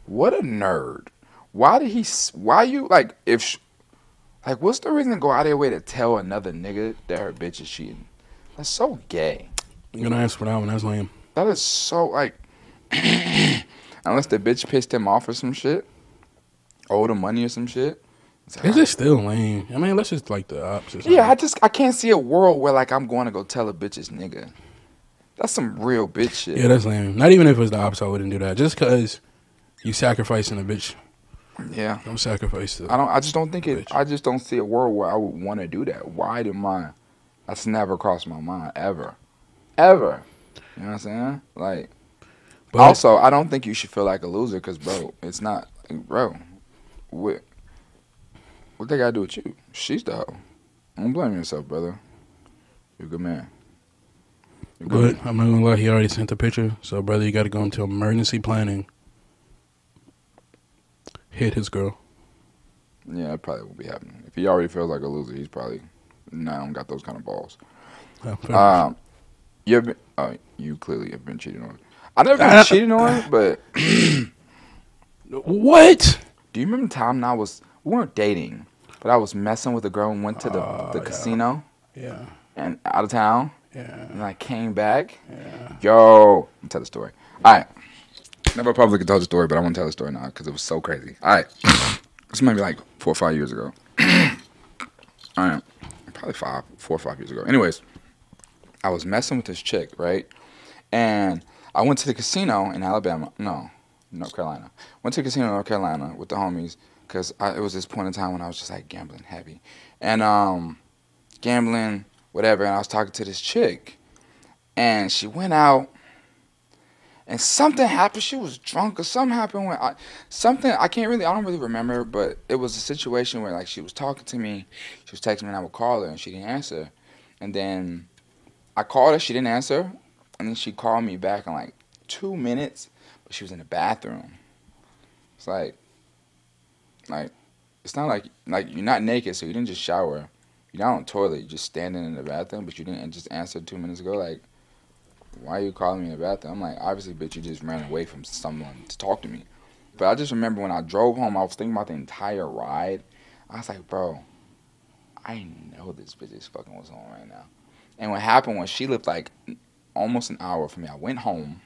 What a nerd. Why did he? Why you what's the reason to go out of their way to tell another nigga that her bitch is cheating? That's so gay. I'm gonna ask for that one. That's lame. That is so unless the bitch pissed him off or some shit, owed him money or some shit. Is it still lame? I mean, let's just the opposite. Yeah, I can't see a world where I'm going to go tell a bitch's nigga. That's some real bitch shit. Yeah, that's lame. Not even if it was the opposite, I wouldn't do that. Just cause you sacrificing a bitch. Yeah, don't sacrifice it. I just don't see a world where I would want to do that. That's never crossed my mind ever. You know what I'm saying? But also, I don't think you should feel like a loser because, bro, it's not, bro. What they got to do with you? She's the hoe. Don't blame yourself, brother. You're a good man. But I'm not going to lie, he already sent the picture. So, brother, you got to go into emergency planning. Hit his girl. Yeah, that probably won't be happening. If he already feels like a loser, he's probably don't got those kind of balls. You clearly have been cheated on. I never been cheated on, but what? Do you remember the time we weren't dating, but I was messing with a girl and went to the casino? Yeah. And out of town? Yeah. And I came back. Yeah. Yo, let me tell the story. All right. Never publicly told the story, but I want to tell the story now because it was so crazy. All right. This might be 4 or 5 years ago. All right. Probably 4 or 5 years ago. Anyways, I was messing with this chick, right? And I went to the casino in Alabama. No, North Carolina. Went to the casino in North Carolina with the homies because it was this point in time when I was just gambling heavy. And gambling, whatever. And I was talking to this chick. And she went out. And something happened. She was drunk, or something happened when I don't really remember, but it was a situation where she was talking to me, she was texting me, and I would call her, and she didn't answer. And then I called her, she didn't answer, and then she called me back in 2 minutes, but she was in the bathroom. It's it's not you're not naked, so you didn't just shower, you're not on the toilet, you're just standing in the bathroom, but you didn't just answer 2 minutes ago, why are you calling me in the bathroom? I'm obviously, bitch, you just ran away from someone to talk to me. But I just remember when I drove home, I was thinking about the entire ride. I was bro, I know this bitch is fucking what's on right now. And what happened was she lived almost an hour from me. I went home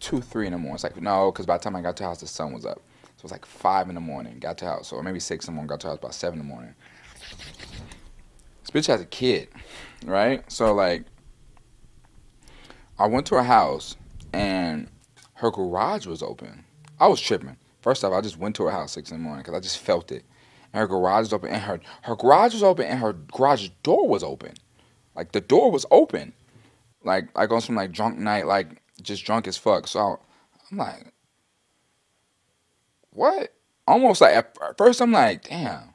2, 3 in the morning. It's no, because by the time I got to the house, the sun was up. So it was 5 in the morning, got to the house. Or maybe 6 in the morning, got to the house by 7 in the morning. This bitch has a kid, right? So I went to her house, and her garage was open. I was tripping. First off, I just went to her house 6 in the morning because I just felt it. And her garage was open, and her garage was open, and her garage door was open. The door was open. On some, drunk night, just drunk as fuck. So I'm what? Almost, at first I'm damn.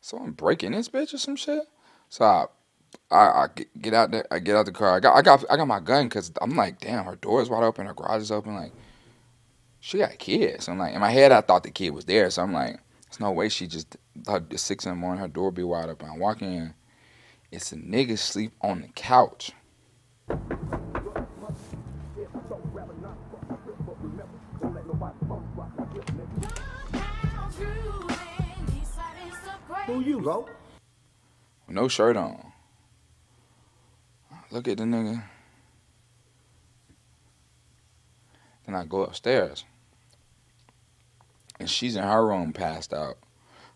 Someone breaking this bitch or some shit? So I I get out there. I get out the car. I got my gun because I'm like, damn, her door is wide open, her garage is open. Like, she got kids. I'm like, in my head, I thought the kid was there. So I'm like, there's no way she just at 6 in the morning, her door be wide open. I walk in, it's a nigga sleep on the couch. Who you, bro? No shirt on. Look at the nigga. Then I go upstairs. And she's in her room passed out.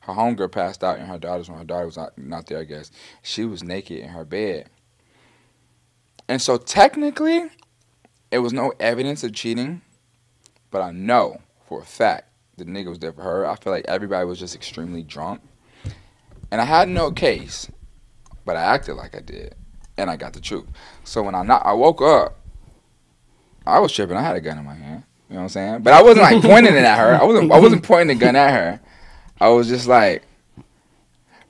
Her homegirl passed out in her daughter's room. Her daughter was not there, I guess. She was naked in her bed. And so technically, it was no evidence of cheating. But I know for a fact the nigga was there for her. I feel like everybody was just extremely drunk. And I had no case. But I acted like I did. And I got the truth. So when I woke up, I was tripping. I had a gun in my hand. You know what I'm saying? But I wasn't like pointing it at her. I wasn't pointing the gun at her. I was just like,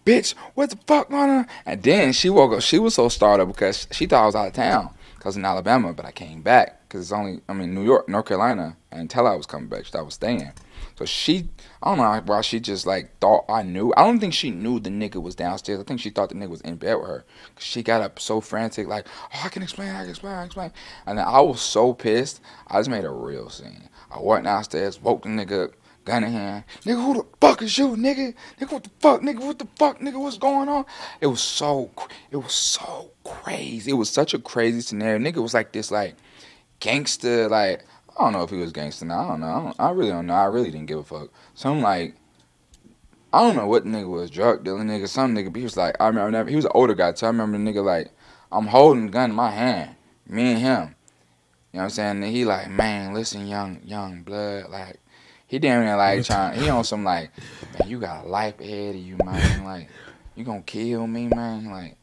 bitch, what the fuck, Lana? And then she woke up. She was so startled up because she thought I was out of town. Because I was in Alabama, but I came back. Because it's only, I mean, New York, North Carolina. I didn't tell her I was coming back. She thought I was staying. So she, I don't know why she just like thought I knew. I don't think she knew the nigga was downstairs. I think she thought the nigga was in bed with her. She got up so frantic, like, oh, I can explain. And then I was so pissed, I just made a real scene. I walked downstairs, woke the nigga up, gun in hand. Nigga, who the fuck is you, nigga? Nigga, what the fuck? Nigga, what the fuck? Nigga, what's going on? It was so crazy. It was such a crazy scenario. Nigga was like this, like, gangster, like, I don't know if he was gangster now. I don't know. I really don't know. I really didn't give a fuck. So I'm like, I don't know what the nigga was, drug dealing nigga, some nigga. But he was like, I remember never. He was an older guy, so I remember the nigga like, I'm holding the gun in my hand, me and him. You know what I'm saying? And he like, man, listen, young blood, like, he damn near like trying. He on some like, man, you got a life ahead of you, man. Like, you gonna kill me, man? Like.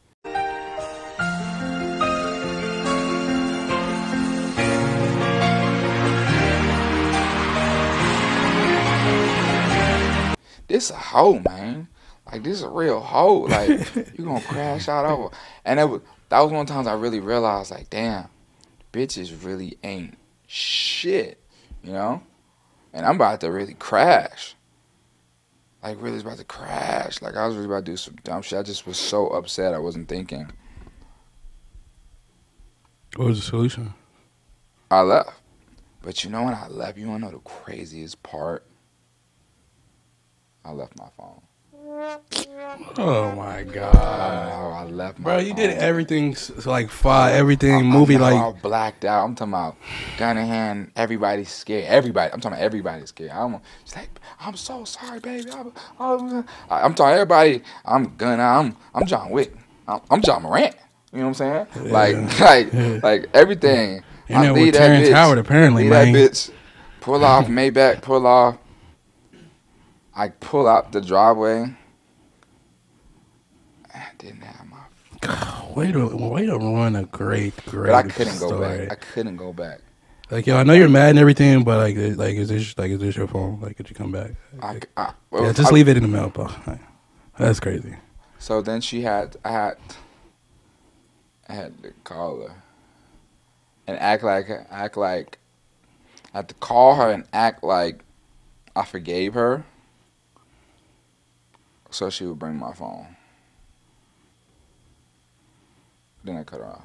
This a hoe, man. Like, this a real hoe. Like, you gonna crash out over. And that was one of the times I really realized, like, damn, bitches really ain't shit, you know? And I'm about to really crash. Like, really about to crash. Like, I was really about to do some dumb shit. I just was so upset I wasn't thinking. What was the solution? I left. But you know when I left, you wanna know the craziest part? I left my phone. Oh my god! I left my. Bro, you phone. Did everything so like far, everything I'm movie like. All blacked out. I'm talking about gun in hand. Everybody's scared. Everybody. I'm talking about everybody's scared. She's like, I'm so sorry, baby. I'm talking everybody. I'm gun. I'm John Wick. I'm John Morant. You know what I'm saying? Yeah. Like everything. And I then with Terrence Howard apparently, man. That bitch. Pull off Maybach. Pull off. I pull out the driveway. I didn't have my phone. God, way to run a great but I couldn't story. Go back. Like, yo, I know you're mad and everything, but is this your phone? Like, could you come back? Just leave it in the mail, bro. Like, that's crazy. So then I had to call her and act like I had to call her and act like I forgave her. So she would bring my phone. Then I cut her off.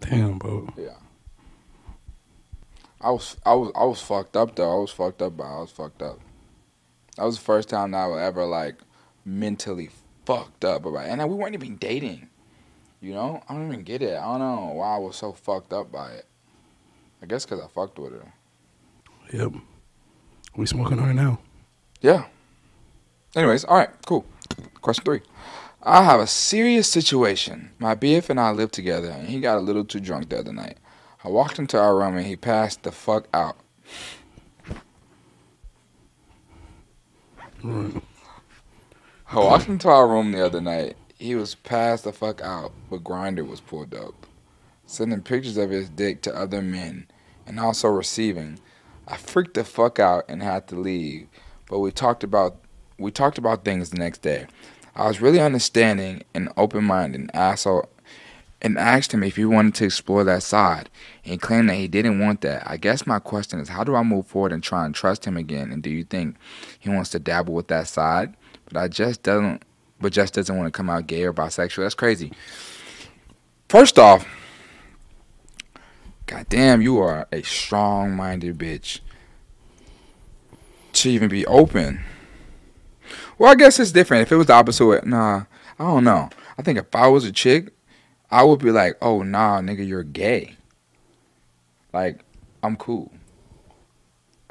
Damn, bro. Yeah. I was fucked up though. I was fucked up. That was the first time that I was ever like mentally fucked up about it. And we weren't even dating. You know? I don't even get it. I don't know why I was so fucked up by it. I guess because I fucked with her. Yep. We smoking right now. Yeah. Anyways, all right, cool. Question 3. I have a serious situation. My BF and I live together, and he got a little too drunk the other night. I walked into our room, and he passed the fuck out. Right. I walked into our room the other night. He was passed the fuck out, but Grindr was pulled up, sending pictures of his dick to other men, and also receiving. I freaked the fuck out and had to leave, but we talked about we talked about things the next day. I was really understanding and open-minded, and asked him if he wanted to explore that side, and he claimed that he didn't want that. I guess my question is, how do I move forward and try and trust him again? And do you think he wants to dabble with that side, but just doesn't want to come out gay or bisexual? That's crazy. First off, goddamn, you are a strong-minded bitch to even be open. Well, I guess it's different. If it was the opposite, nah, I don't know. I think if I was a chick, I would be like, oh, nah, nigga, you're gay. Like, I'm cool.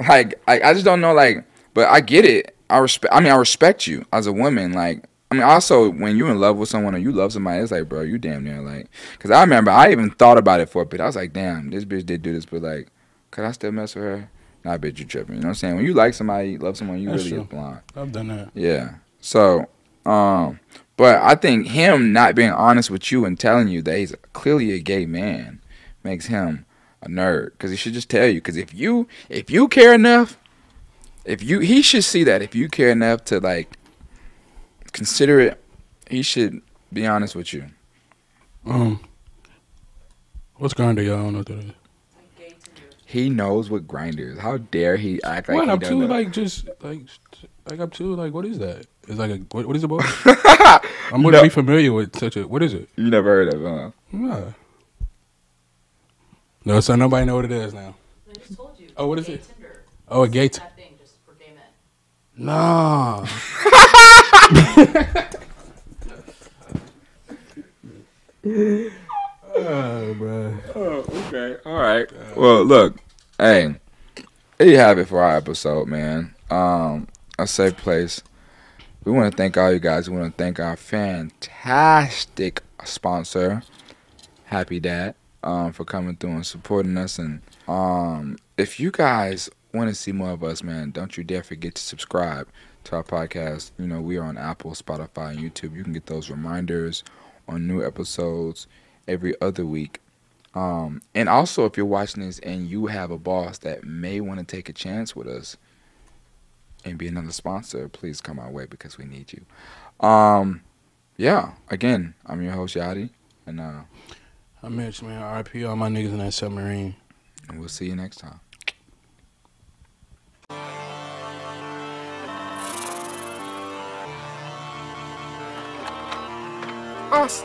Like, I just don't know, like, but I get it. I respect you as a woman. Like, I mean, also, when you're in love with someone or you love somebody, it's like, bro, you damn near, like, because I remember I even thought about it for a bit. I was like, damn, this bitch did do this, but, like, could I still mess with her? Nah, bitch, you tripping. You know what I'm saying? When you like somebody, love someone, you really is blind. I've done that. Yeah. So, but I think him not being honest with you and telling you that he's clearly a gay man makes him a nerd, because he should just tell you. Because if you care enough, he should see that if you care enough to like consider it, he should be honest with you. What's Grindr, y'all? I don't know what that is. He knows what Grindr is. How dare he act like what? I'm too like what is that? It's like a what is it about? I'm gonna be familiar with such a what is it? You never heard of it, huh? Nah. No, so nobody know what it is now. I just told you. Oh, what is it? Tinder. Oh, a gay Tinder thing just for gay men. Nah. Oh, bro. Oh, okay. All right. Well, look. Hey, there you have it for our episode, man. A Safe Place. We want to thank all you guys. We want to thank our fantastic sponsor, Happy Dad, for coming through and supporting us. And if you guys want to see more of us, man, don't you dare forget to subscribe to our podcast. You know, we are on Apple, Spotify, and YouTube. You can get those reminders on new episodes every other week. And also, if you're watching this and you have a boss that may want to take a chance with us and be another sponsor, please come our way because we need you. Yeah, again, I'm your host, Yachty. And I'm Mitch, man. RIP all my niggas in that submarine. And we'll see you next time. Us.